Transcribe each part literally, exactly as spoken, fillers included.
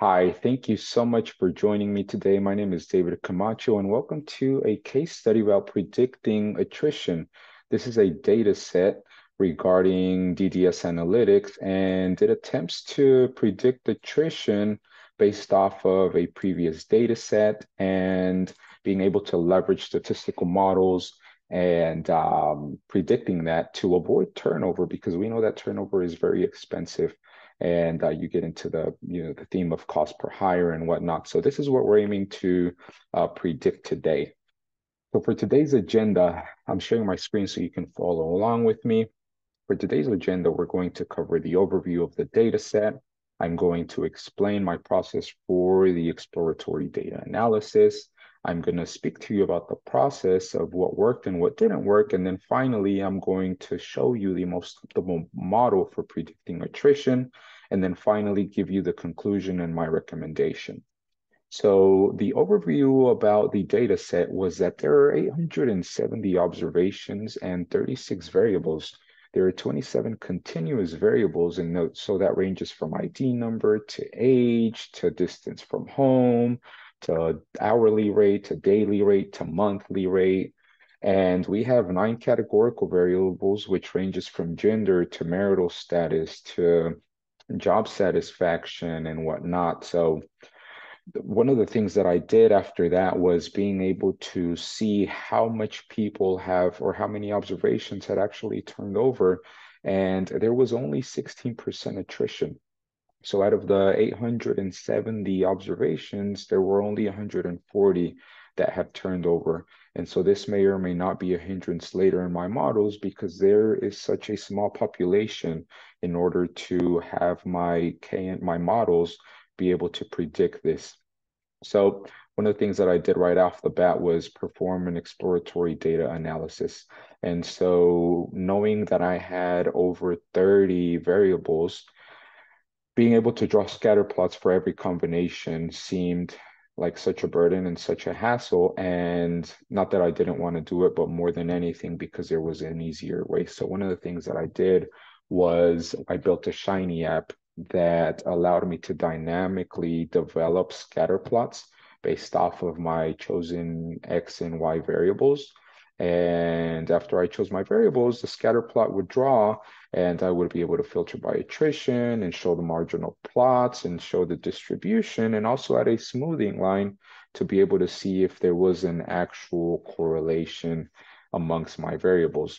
Hi, thank you so much for joining me today. My name is David Camacho, and welcome to a case study about predicting attrition. This is a data set regarding D D S analytics, and it attempts to predict attrition based off of a previous data set and being able to leverage statistical models and um, predicting that to avoid turnover, because we know that turnover is very expensive, and uh, you get into the you know the theme of cost per hire and whatnot. So this is what we're aiming to uh, predict today. So for today's agenda, I'm sharing my screen so you can follow along with me. For today's agenda, we're going to cover the overview of the data set. I'm going to explain my process for the exploratory data analysis. I'm going to speak to you about the process of what worked and what didn't work. And then finally, I'm going to show you the most optimal model for predicting attrition. And then finally, give you the conclusion and my recommendation. So the overview about the data set was that there are eight hundred seventy observations and thirty-six variables. There are twenty-seven continuous variables in notes. So that ranges from I D number to age to distance from home, to hourly rate, to daily rate, to monthly rate. And we have nine categorical variables, which ranges from gender to marital status to job satisfaction and whatnot. So one of the things that I did after that was being able to see how much people have, or how many observations had actually turned over. And there was only sixteen percent attrition. So out of the eight hundred seventy observations, there were only one hundred forty that have turned over. And so this may or may not be a hindrance later in my models, because there is such a small population in order to have my K N N, my models be able to predict this. So one of the things that I did right off the bat was perform an exploratory data analysis. And so knowing that I had over thirty variables, being able to draw scatter plots for every combination seemed like such a burden and such a hassle. And not that I didn't want to do it, but more than anything, because there was an easier way. So one of the things that I did was I built a Shiny app that allowed me to dynamically develop scatter plots based off of my chosen X and Y variables. And after I chose my variables, the scatter plot would draw, and I would be able to filter by attrition and show the marginal plots and show the distribution, and also add a smoothing line to be able to see if there was an actual correlation amongst my variables.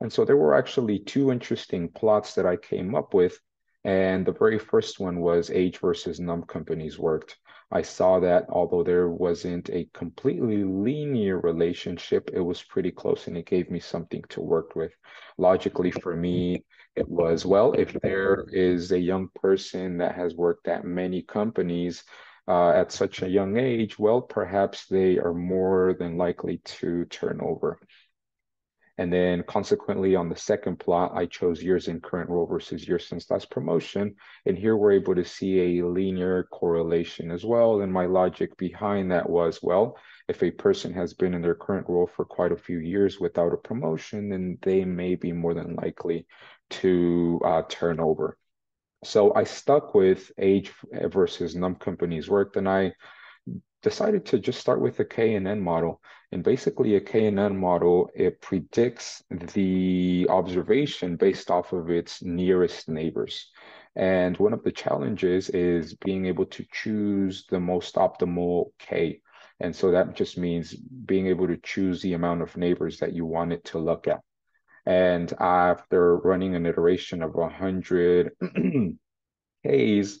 And so there were actually two interesting plots that I came up with. And the very first one was age versus number of companies worked. I saw that although there wasn't a completely linear relationship, it was pretty close, and it gave me something to work with. Logically for me, it was, well, if there is a young person that has worked at many companies uh, at such a young age, well, perhaps they are more than likely to turn over. And then consequently, on the second plot, I chose years in current role versus years since last promotion. And here we're able to see a linear correlation as well. And my logic behind that was, well, if a person has been in their current role for quite a few years without a promotion, then they may be more than likely to uh, turn over. So I stuck with age versus number of companies worked, and I decided to just start with a K N N model. And basically a K N N model, it predicts the observation based off of its nearest neighbors. And one of the challenges is being able to choose the most optimal K. And so that just means being able to choose the amount of neighbors that you want it to look at. And after running an iteration of one hundred Ks,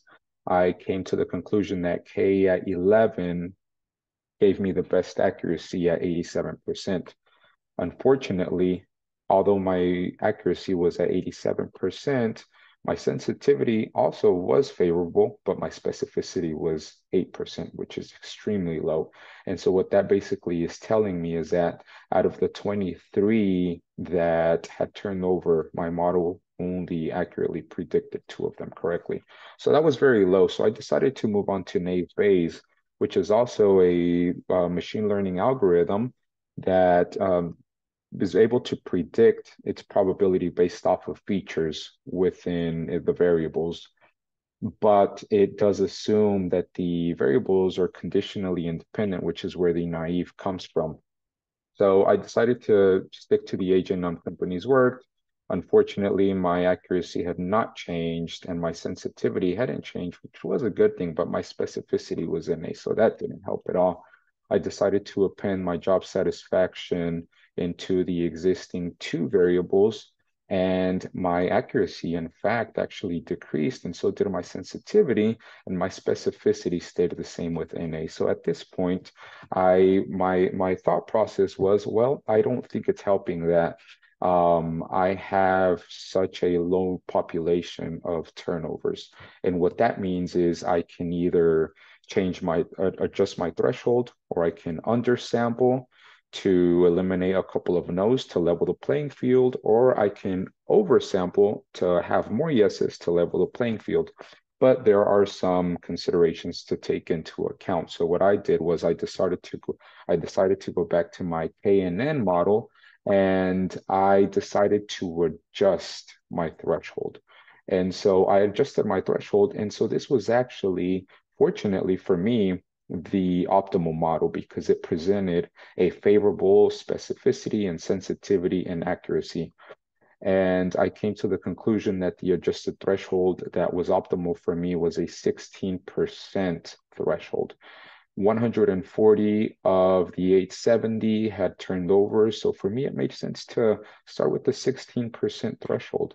I came to the conclusion that K at eleven gave me the best accuracy at eighty-seven percent. Unfortunately, although my accuracy was at eighty-seven percent, my sensitivity also was favorable, but my specificity was eight percent, which is extremely low. And so what that basically is telling me is that out of the twenty-three that had turned over, my model only accurately predicted two of them correctly. So that was very low. So I decided to move on to Naive Bayes, which is also a uh, machine learning algorithm that um, is able to predict its probability based off of features within the variables. but it does assume that the variables are conditionally independent, which is where the naive comes from. So I decided to stick to the agent on company's work. Unfortunately, my accuracy had not changed and my sensitivity hadn't changed, which was a good thing, but my specificity was in it, so that didn't help at all. I decided to append my job satisfaction into the existing two variables, and my accuracy, in fact, actually decreased, and so did my sensitivity, and my specificity stayed the same with N A. So at this point, I my my thought process was, well, I don't think it's helping that um, I have such a low population of turnovers, and what that means is I can either change my uh, adjust my threshold, or I can undersample to eliminate a couple of no's to level the playing field, or I can oversample to have more yeses to level the playing field. But there are some considerations to take into account. So what I did was I decided to go, I decided to go back to my K N N model, and I decided to adjust my threshold. And so I adjusted my threshold, and so this was actually, fortunately for me, the optimal model, because it presented a favorable specificity and sensitivity and accuracy. And I came to the conclusion that the adjusted threshold that was optimal for me was a sixteen percent threshold. one hundred forty of the eight seventy had turned over. So for me, it made sense to start with the sixteen percent threshold.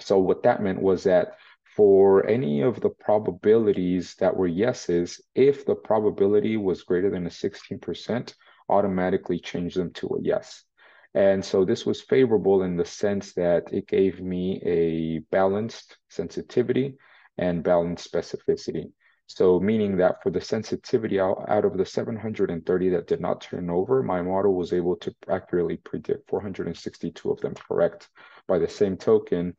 So what that meant was that for any of the probabilities that were yeses, if the probability was greater than a sixteen percent, automatically change them to a yes. And so this was favorable in the sense that it gave me a balanced sensitivity and balanced specificity. So meaning that for the sensitivity out, out of the seven hundred thirty that did not turn over, my model was able to accurately predict four hundred sixty-two of them correct. By the same token,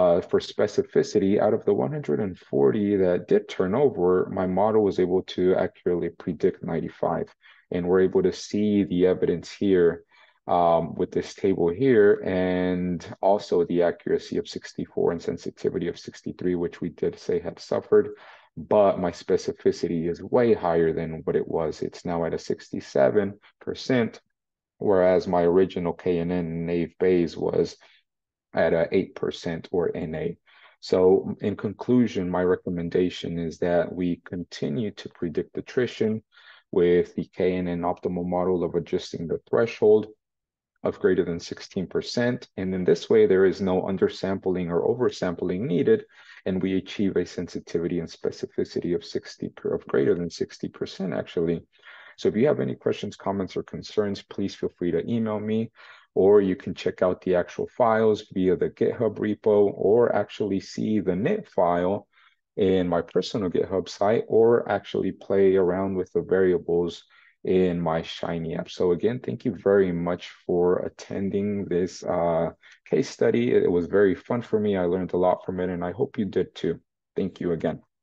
Uh, for specificity, out of the one hundred forty that did turn over, my model was able to accurately predict ninety-five. And we're able to see the evidence here um, with this table here, and also the accuracy of sixty-four and sensitivity of sixty-three, which we did say had suffered. But my specificity is way higher than what it was. It's now at a sixty-seven percent, whereas my original K N N Naive Bayes was at a eight percent or N A. So in conclusion, my recommendation is that we continue to predict attrition with the K N N optimal model of adjusting the threshold of greater than sixteen percent. And in this way, there is no undersampling or oversampling needed, and we achieve a sensitivity and specificity of sixty per, of greater than sixty percent actually. So if you have any questions, comments, or concerns, please feel free to email me, or you can check out the actual files via the GitHub repo, or actually see the N I T file in my personal GitHub site, or actually play around with the variables in my Shiny app. So again, thank you very much for attending this uh, case study. It was very fun for me. I learned a lot from it, and I hope you did too. Thank you again.